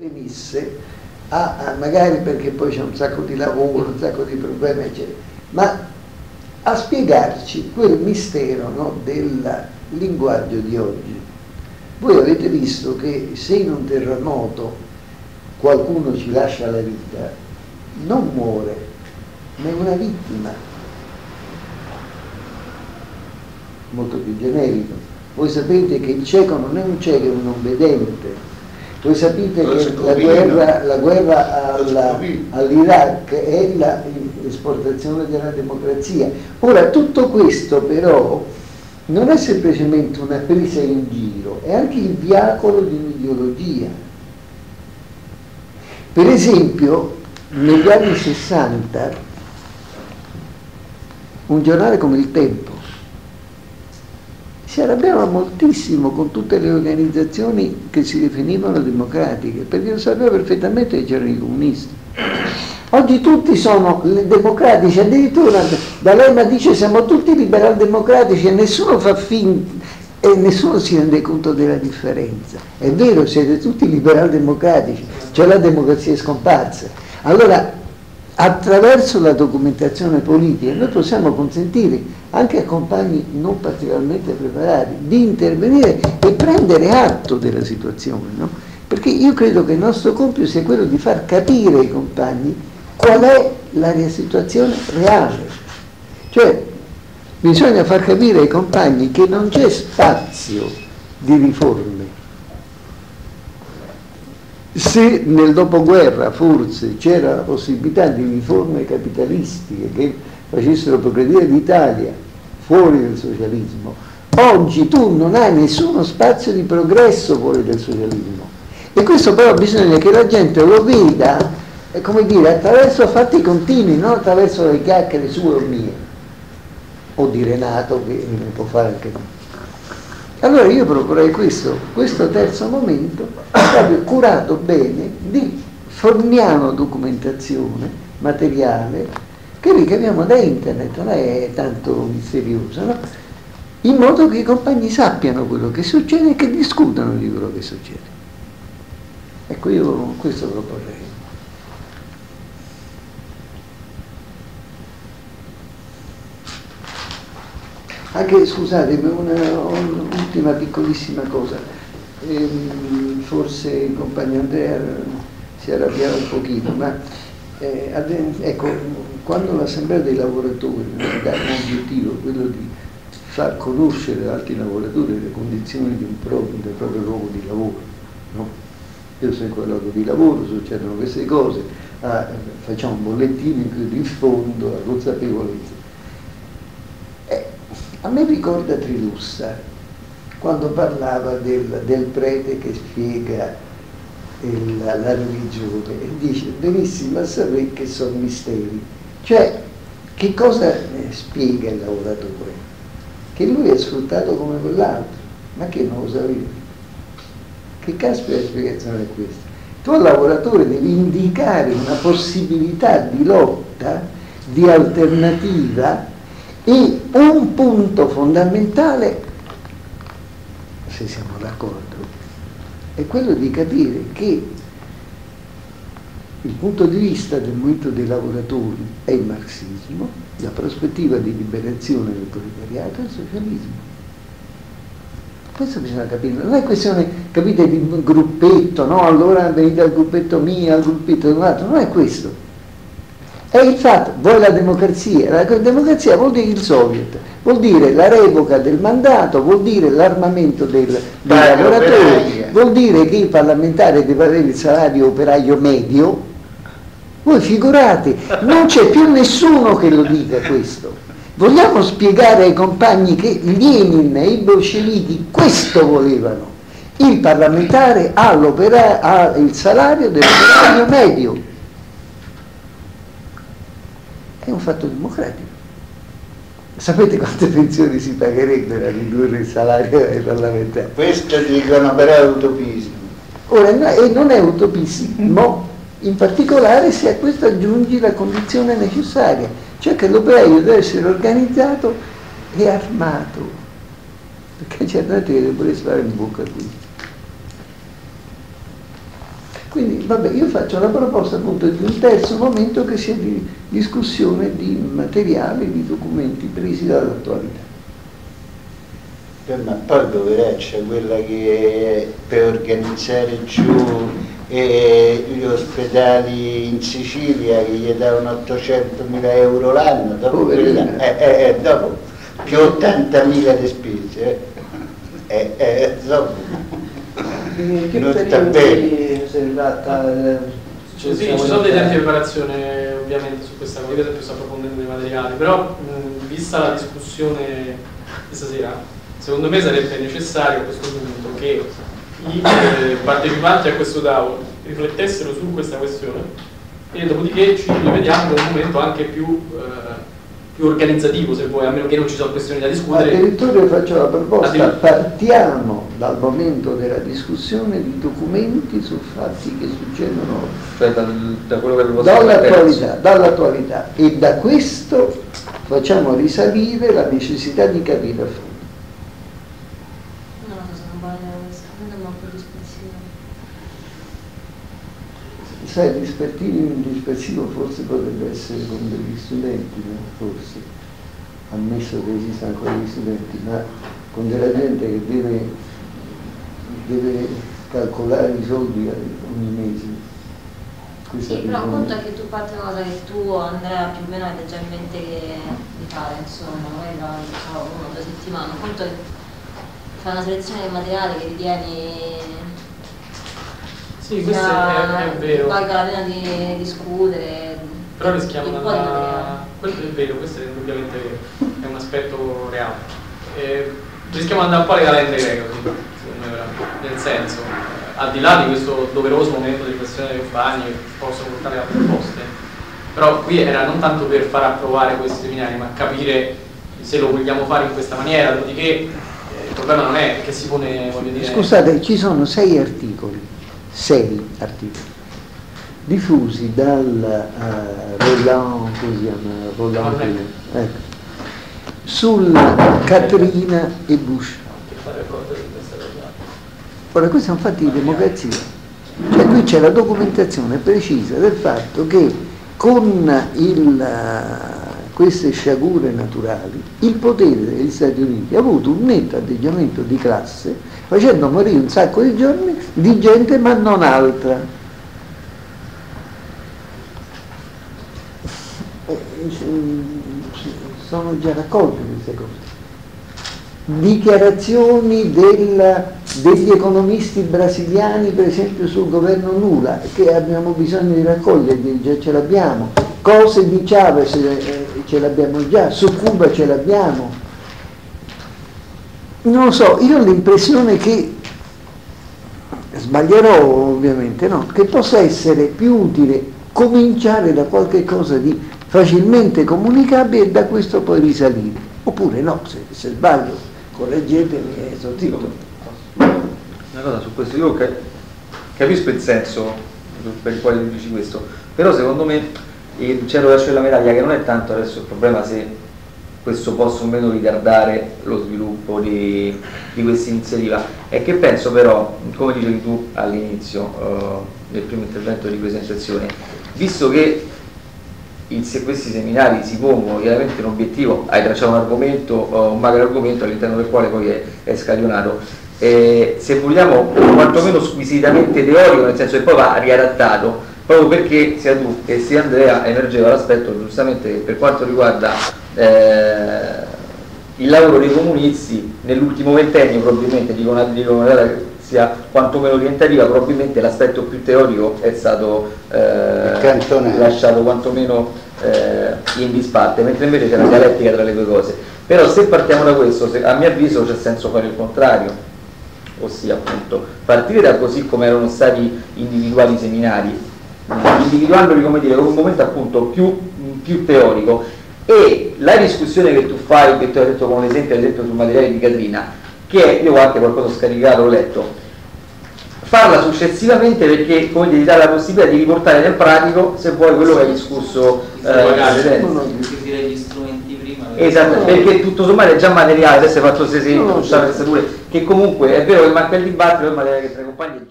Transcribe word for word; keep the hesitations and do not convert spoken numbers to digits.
Premesse, a, a magari perché poi c'è un sacco di lavoro, un sacco di problemi, eccetera, ma a spiegarci quel mistero, no, del linguaggio di oggi. Voi avete visto che se in un terremoto qualcuno ci lascia la vita, non muore, ma è una vittima. Molto più generico. Voi sapete che il cieco non è un cieco, è un non vedente. Voi sapete che la guerra, la guerra alla, all'Iraq è l'esportazione della democrazia. Ora, tutto questo però non è semplicemente una presa in giro, è anche il viacolo di un'ideologia. Per esempio, negli anni sessanta, un giornale come Il Tempo si arrabbiava moltissimo con tutte le organizzazioni che si definivano democratiche, perché lo sapeva perfettamente che c'erano i comunisti. Oggi tutti sono democratici, addirittura D'Alema dice siamo tutti liberal-democratici e nessuno fa finta e nessuno si rende conto della differenza. È vero, siete tutti liberal-democratici, cioè la democrazia è scomparsa. Allora, attraverso la documentazione politica noi possiamo consentire anche a compagni non particolarmente preparati di intervenire e prendere atto della situazione, no? Perché io credo che il nostro compito sia quello di far capire ai compagni qual è la situazione reale, cioè bisogna far capire ai compagni che non c'è spazio di riforme. Se nel dopoguerra forse c'era la possibilità di riforme capitalistiche che facessero progredire l'Italia fuori dal socialismo, oggi tu non hai nessuno spazio di progresso fuori dal socialismo. E questo però bisogna che la gente lo veda, come dire, attraverso fatti continui, non attraverso le chiacchiere sue o mie, o di Renato che ne può fare anche noi. Allora io proporrei questo, questo terzo momento, proprio curato bene, di forniamo documentazione, materiale, che ricaviamo da internet, non è tanto misterioso, no? In modo che i compagni sappiano quello che succede e che discutano di quello che succede. Ecco, io questo proporrei. Anche, scusate, un'ultima piccolissima cosa, ehm, forse il compagno Andrea si arrabbiava un pochino, ma eh, ecco, quando l'assemblea dei lavoratori si dà un obiettivo, quello di far conoscere ad altri lavoratori le condizioni di un proprio, del proprio luogo di lavoro, no? Io sono in quel luogo di lavoro, succedono queste cose, ah, facciamo un bollettino in cui diffondo la consapevolezza. A me ricorda Trilussa, quando parlava del, del prete che spiega il, la, la religione e dice benissimo a sapere che sono misteri. Cioè, che cosa spiega il lavoratore? Che lui è sfruttato come quell'altro, ma che non lo sapeva. Che caspita la spiegazione è questa? Tu al lavoratore devi indicare una possibilità di lotta, di alternativa. E un punto fondamentale, se siamo d'accordo, è quello di capire che il punto di vista del movimento dei lavoratori è il marxismo, la prospettiva di liberazione del proletariato è il socialismo. Questo bisogna capire, non è questione, capite, di un gruppetto, no, allora venite al gruppetto mio, al gruppetto dell'altro, non è questo. E infatti vuoi la democrazia, la democrazia vuol dire il soviet, vuol dire la revoca del mandato, vuol dire l'armamento del, dei lavoratori, vuol dire che il parlamentare deve avere il salario operaio medio. Voi figurate, non c'è più nessuno che lo dica questo. Vogliamo spiegare ai compagni che Lenin e i bolscevichi questo volevano. Il parlamentare ha, ha il salario dell'operaio medio. È un fatto democratico. Sapete quante pensioni si pagherebbero a ridurre il salario ai parlamentari? Questo dicono però è utopismo. Ora, no, e non è utopismo, in particolare se a questo aggiungi la condizione necessaria, cioè che l'operaio deve essere organizzato e armato, perché c'è gente che deve pure stare in bocca a questo. Quindi vabbè, io faccio la proposta appunto di un terzo momento che sia di discussione di materiali, di documenti presi dall'attualità. Ma poi poveraccia, c'è quella che per organizzare giù eh, gli ospedali in Sicilia che gli davano ottocentomila euro l'anno, dopo, quella, eh, eh, dopo più ottantamila di spese, eh, eh, dopo. In che non periodo è riservata? Eh, cioè sì, ci sono dei tempi di preparazione ovviamente su questa cosa, io per esempio sto approfondendo i materiali, però mh, vista la discussione questa sera, secondo me sarebbe necessario a questo punto che i eh, partecipanti a questo tavolo riflettessero su questa questione e dopodiché ci rivediamo in un momento anche più... Eh, più organizzativo, se vuoi, a meno che non ci sono questioni da discutere. Addirittura io faccio la proposta, partiamo dal momento della discussione di documenti su fatti che succedono, cioè da, da quello che avevo dall'attualità, dall'attualità, e da questo facciamo risalire la necessità di capire a fondo. No, sono buona, sono molto dispersivo. Sai, dispersivo forse potrebbe essere con degli studenti, no? Forse, ammesso che esistano ancora gli studenti, ma con della gente che deve, deve calcolare i soldi ogni mese. Questa sì, però conta che tu parti una cosa che tu, Andrea, più o meno hai già in mente che di fare, insomma, magari la so, una o due settimane, conto che fai una selezione di materiale che ritieni... Sì, questo è, è vero. Valga la pena di discutere. Però rischiamo di andare... Questo è vero, questo è indubbiamente vero, è un aspetto reale. Eh, rischiamo di andare un po' alle calende greche, nel senso, al di là di questo doveroso momento di riflessione dei compagni che possono portare a proposte, però qui era non tanto per far approvare questi seminari, ma capire se lo vogliamo fare in questa maniera, dopodiché eh, il problema non è che si pone, voglio dire... Scusate, ci sono sei articoli. Sei articoli diffusi dal uh, Roland, così, Roland eh, ecco, sulla Katrina e Bush. Ora, questi sono fatti di democrazia, cioè qui c'è la documentazione precisa del fatto che con il, uh, queste sciagure naturali il potere degli Stati Uniti ha avuto un netto atteggiamento di classe, facendo morire un sacco di giorni di gente, ma non altra. Sono già raccolte queste cose. Dichiarazioni del, degli economisti brasiliani, per esempio, sul governo Lula, che abbiamo bisogno di raccogliere, già ce l'abbiamo. Cose di Chavez eh, ce l'abbiamo già, su Cuba ce l'abbiamo. Non lo so, io ho l'impressione che, sbaglierò ovviamente, no, che possa essere più utile cominciare da qualche cosa di facilmente comunicabile e da questo poi risalire. Oppure no, se, se sbaglio, correggetemi e sottotitolo. Una cosa su questo, io capisco il senso per il quale dici questo, però secondo me il cielo verso la medaglia che non è tanto adesso il problema se... questo possa o meno ritardare lo sviluppo di, di questa iniziativa. E che penso però, come dicevi tu all'inizio, eh, nel primo intervento di presentazione, visto che il, se questi seminari si pongono chiaramente un obiettivo, hai tracciato un argomento, eh, un macro argomento all'interno del quale poi è, è scaglionato, eh, se vogliamo quantomeno squisitamente teorico, nel senso che poi va riadattato, proprio perché sia tu che sia Andrea emergeva l'aspetto giustamente per quanto riguarda Eh, il lavoro dei comunisti nell'ultimo ventennio, probabilmente, dico una cosa sia quantomeno orientativa, probabilmente l'aspetto più teorico è stato eh, lasciato quantomeno eh, in disparte, mentre invece c'è la dialettica tra le due cose. Però se partiamo da questo, se, a mio avviso c'è senso fare il contrario, ossia appunto partire da così come erano stati individuati i seminari, individuandoli come dire, con un momento appunto più, più teorico. E la discussione che tu fai, che tu hai detto come esempio, ad esempio sul materiale di Katrina, che io ho anche qualcosa ho scaricato, ho letto, farla successivamente perché come ti dà la possibilità di riportare nel pratico, se vuoi, quello che hai discusso eh, gli strumenti prima. Esatto, perché tutto sommato è già materiale, adesso hai fatto sei esempi, che comunque è vero che manca il dibattito, è materiale che tra i compagni